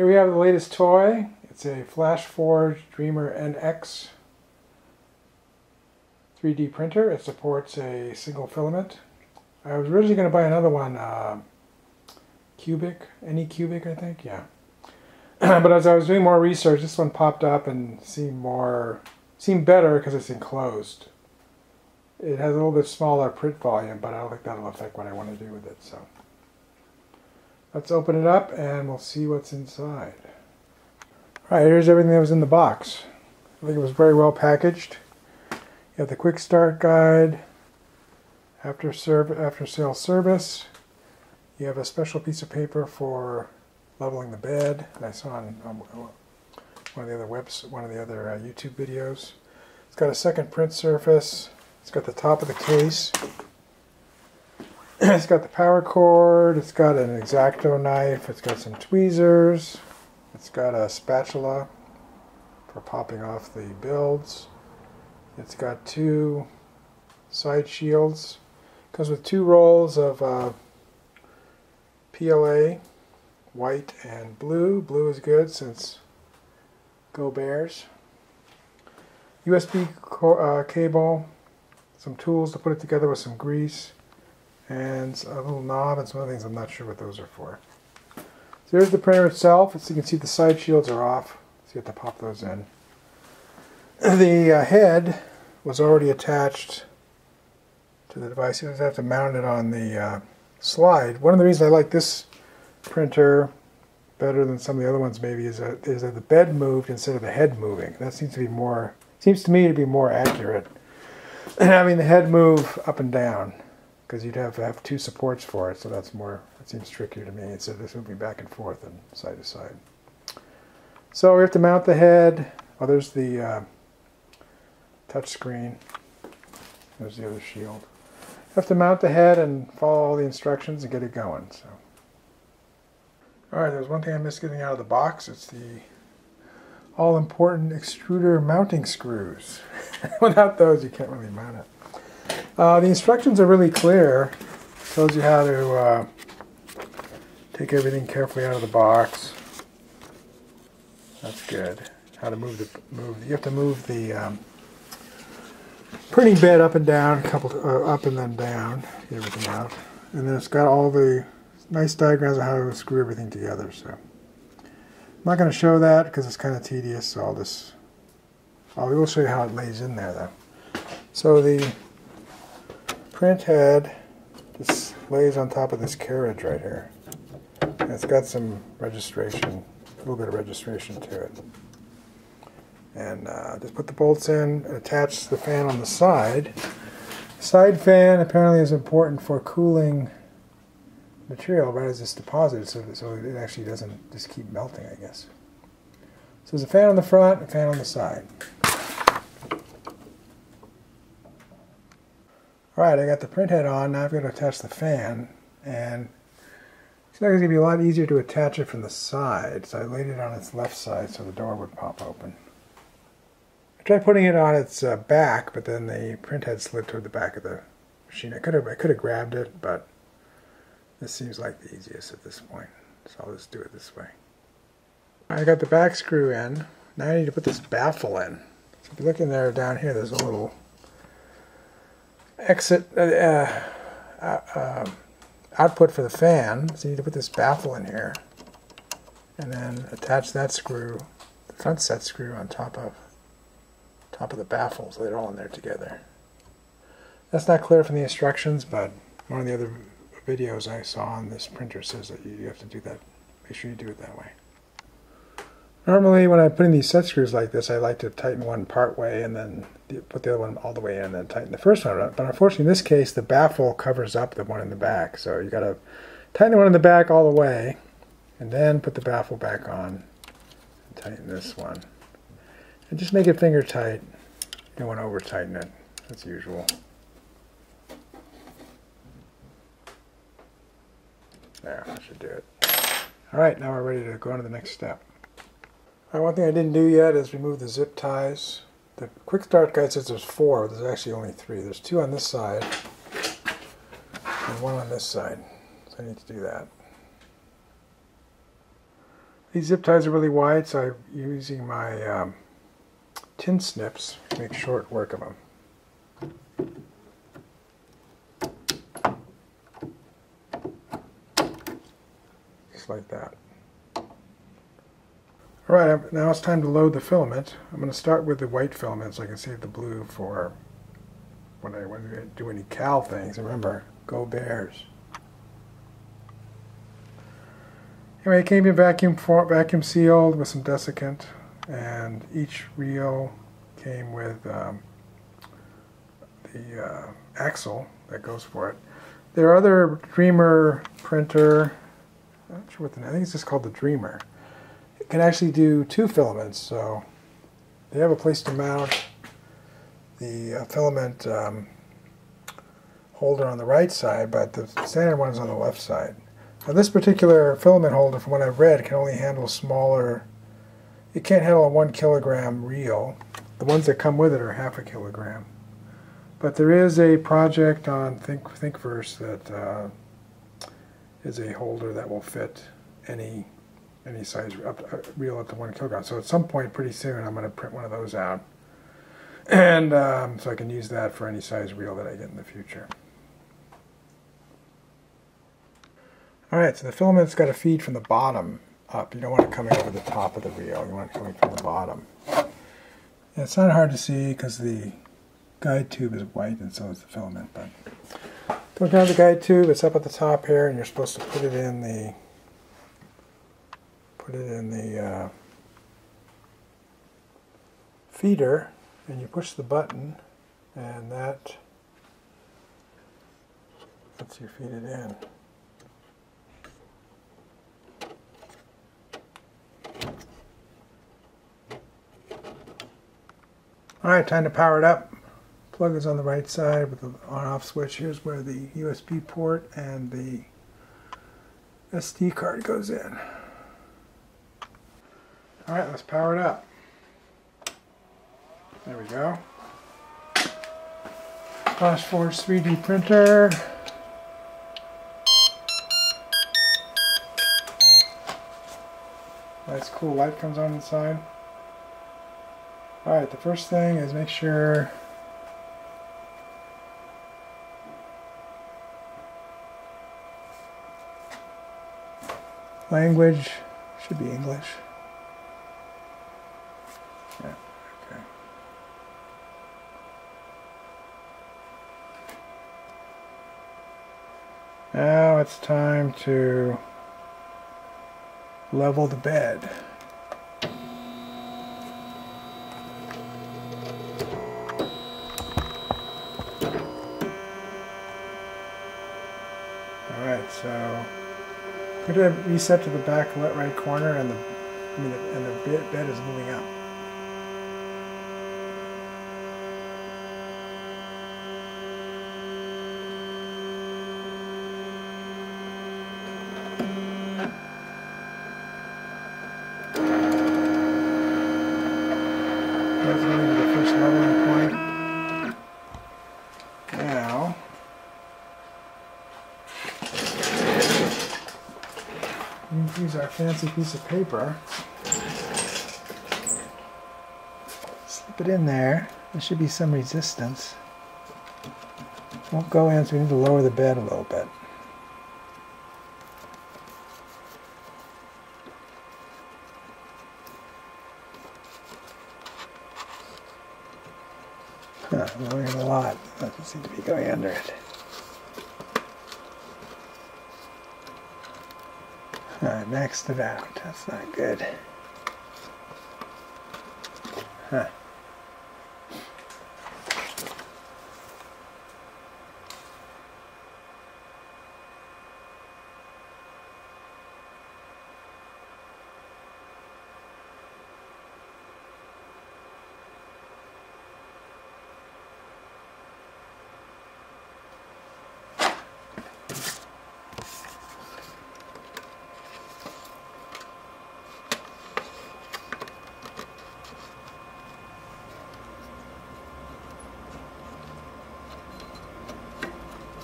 Here we have the latest toy. It's a Flashforge Dreamer NX 3D printer. It supports a single filament. I was originally going to buy another one, AnyCubic, I think, yeah. But as I was doing more research, this one popped up and seemed better because it's enclosed. It has a little bit smaller print volume, but I don't think that'll affect what I want to do with it. So let's open it up and we'll see what's inside. All right, here's everything that was in the box. I think it was very well packaged. You have the quick start guide, after-sale service. You have a special piece of paper for leveling the bed. I saw on one of the other YouTube videos. It's got a second print surface. It's got the top of the case. It's got the power cord. It's got an X-Acto knife. It's got some tweezers. It's got a spatula for popping off the builds. It's got two side shields. It comes with two rolls of PLA, white and blue. Blue is good since go Bears. USB cable, some tools to put it together with some grease, and a little knob and some other things. I'm not sure what those are for. So here's the printer itself. As you can see, the side shields are off, so you have to pop those in. The head was already attached to the device. You just have to mount it on the slide. One of the reasons I like this printer better than some of the other ones maybe is that the bed moved instead of the head moving. That seems to me to be more accurate. And having the head move up and down, because you'd have to have two supports for it, so that seems trickier to me. It's this moving back and forth and side to side. So we have to mount the head. Oh, there's the touch screen. There's the other shield. You have to mount the head and follow all the instructions and get it going. So, all right, there's one thing I missed getting out of the box. It's the all-important extruder mounting screws. Without those, you can't really mount it. The instructions are really clear. It tells you how to take everything carefully out of the box. That's good. How to move you have to move the printing bed up and down, up and then down, get everything out. And then it's got all the nice diagrams of how to screw everything together. So I'm not going to show that because it's kind of tedious. So I will show you how it lays in there though. So the print head just lays on top of this carriage right here. And it's got some registration, a little bit of registration to it. And just put the bolts in, attach the fan on the side. Side fan apparently is important for cooling material right as it's deposited, so it actually doesn't just keep melting, I guess. So there's a fan on the front and a fan on the side. Alright, I got the print head on, now I've got to attach the fan, and it's going to be a lot easier to attach it from the side, so I laid it on its left side so the door would pop open. I tried putting it on its back, but then the print head slid toward the back of the machine. I could have grabbed it, but this seems like the easiest at this point, so I'll just do it this way. I got the back screw in, now I need to put this baffle in. So if you look in there, down here, there's a little exit output for the fan, so you need to put this baffle in here and then attach that screw, the front set screw, on top of the baffle, so they're all in there together. That's not clear from the instructions, but one of the other videos I saw on this printer says that you have to do that, make sure you do it that way. Normally when I put in these set screws like this, I like to tighten one part way and then put the other one all the way in and then tighten the first one up. But unfortunately in this case the baffle covers up the one in the back. So you got to tighten the one in the back all the way and then put the baffle back on and tighten this one. And just make it finger tight. You don't want to over tighten it as usual. There, I should do it. Alright, now we're ready to go on to the next step. Right, one thing I didn't do yet is remove the zip ties. The quick start guide says there's four, but there's actually only three. There's two on this side and one on this side, so I need to do that. These zip ties are really wide, so I'm using my tin snips to make short work of them. Just like that. Alright, now it's time to load the filament. I'm going to start with the white filament so I can save the blue for when I want to do any cowl things. Remember, go Bears. Anyway, it came in vacuum sealed with some desiccant, and each reel came with the axle that goes for it. There are other Dreamer printer, I'm not sure what the name, I think it's just called the Dreamer. It can actually do two filaments, so they have a place to mount the filament holder on the right side, but the standard one is on the left side. Now this particular filament holder, from what I've read, can only handle smaller, it can't handle a 1 kilogram reel. The ones that come with it are 0.5 kilogram. But there is a project on Thingiverse that is a holder that will fit any size reel up to 1 kilogram. So at some point pretty soon I'm going to print one of those out. And so I can use that for any size reel that I get in the future. Alright, so the filament's got to feed from the bottom up. You don't want it coming over the top of the reel. You want it coming from the bottom. And it's not hard to see because the guide tube is white and so is the filament. But goes down the guide tube. It's up at the top here, and you're supposed to put it in the feeder, and you push the button, and that lets you feed it in. Alright, time to power it up. Plug is on the right side with the on-off switch. Here's where the USB port and the SD card goes in. Alright, let's power it up. There we go. Flashforge 3D printer. Nice cool light comes on inside. Alright, the first thing is make sure language should be English. Yeah, okay. Now it's time to level the bed. So put it reset to the back right corner, and the bed is moving up. That's moving to the first leveling point. Use our fancy piece of paper, slip it in there. There should be some resistance. It won't go in, so we need to lower the bed a little bit. Lowering it a lot. That doesn't seem to be going under it. Maxed it out. That's not good. Huh.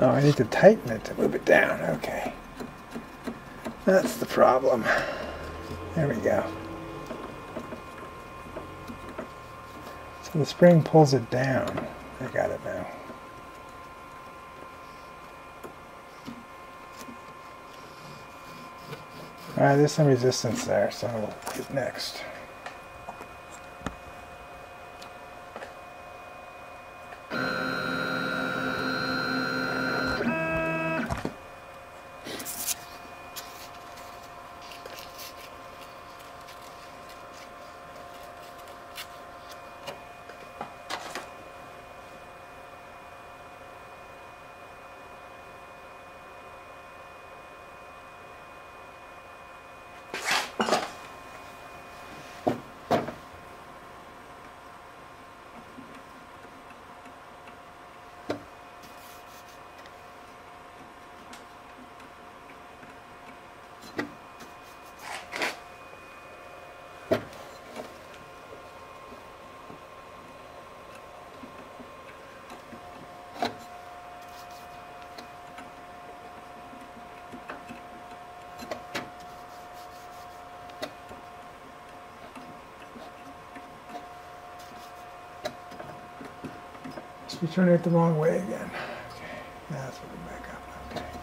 Oh, I need to tighten it to move it down. Okay. That's the problem. There we go. So the spring pulls it down. I got it now. Alright, there's some resistance there, so we'll hit next. You're turning it the wrong way again. Okay, now let's put it back up. Okay.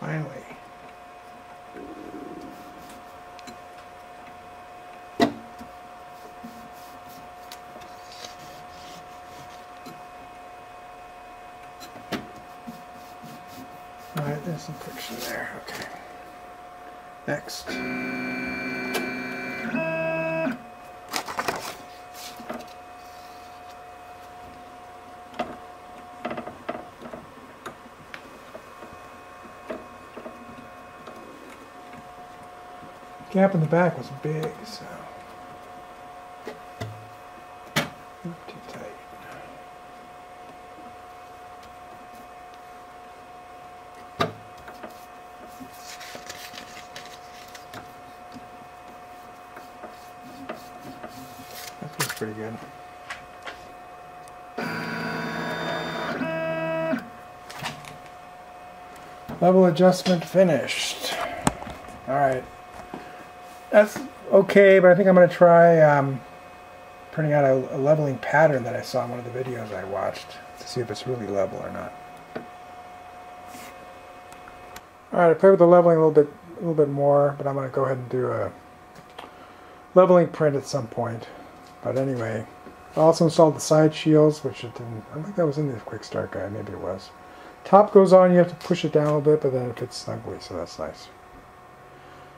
Finally. All right, there's some friction there. Okay. Next. The gap in the back was big, so too tight. That feels pretty good. Level adjustment finished. All right. That's okay, but I think I'm going to try printing out a leveling pattern that I saw in one of the videos I watched to see if it's really level or not. Alright, I played with the leveling a little bit more, but I'm going to go ahead and do a leveling print at some point. But anyway, I also installed the side shields, which it didn't, I don't think that was in the quick start guide, maybe it was. Top goes on, you have to push it down a little bit, but then it fits snugly, so that's nice.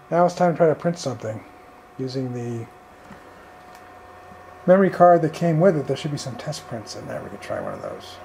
Now it's time to try to print something using the memory card that came with it. There should be some test prints in there. We could try one of those.